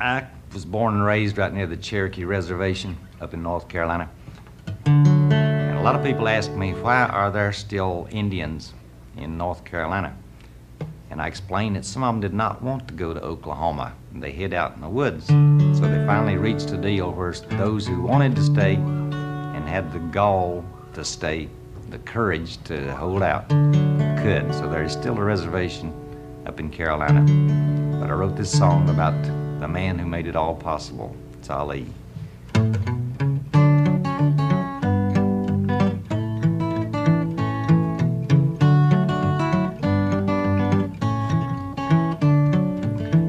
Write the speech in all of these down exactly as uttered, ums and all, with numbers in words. I was born and raised right near the Cherokee Reservation up in North Carolina. And a lot of people ask me, why are there still Indians in North Carolina? And I explained that some of them did not want to go to Oklahoma. And they hid out in the woods. So they finally reached a deal where those who wanted to stay and had the gall to stay, the courage to hold out, could. So there's still a reservation up in Carolina. But I wrote this song about the man who made it all possible, Tsali.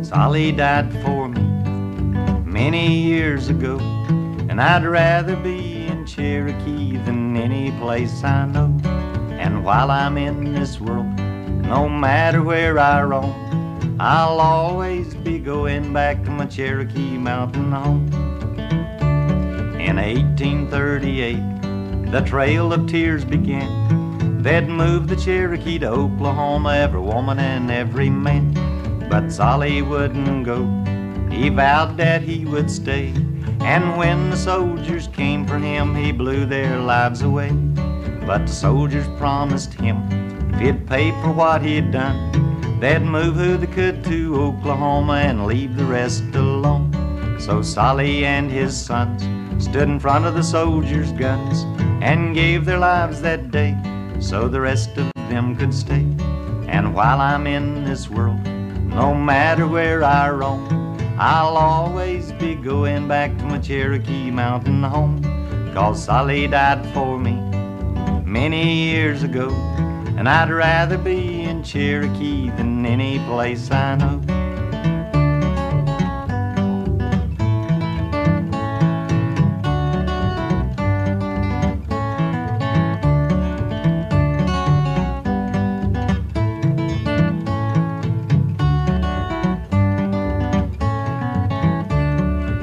Tsali died for me many years ago, and I'd rather be in Cherokee than any place I know. And while I'm in this world, no matter where I roam, I'll always be going back to my Cherokee mountain home. In eighteen thirty-eight, the Trail of Tears began. They'd moved the Cherokee to Oklahoma, every woman and every man. But Tsali wouldn't go, he vowed that he would stay. And when the soldiers came for him, he blew their lives away. But the soldiers promised him, if he'd pay for what he'd done, they'd move who they could to Oklahoma and leave the rest alone. So Tsali and his sons stood in front of the soldiers' guns and gave their lives that day so the rest of them could stay. And while I'm in this world, no matter where I roam, I'll always be going back to my Cherokee mountain home. 'Cause Tsali died for me many years ago, and I'd rather be in Cherokee than any place I know.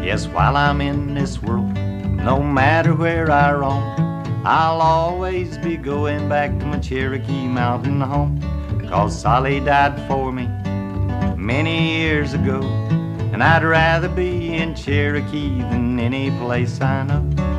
Yes, while I'm in this world, no matter where I roam, I'll always be going back to my Cherokee mountain home. 'Cause Tsali died for me many years ago, and I'd rather be in Cherokee than any place I know.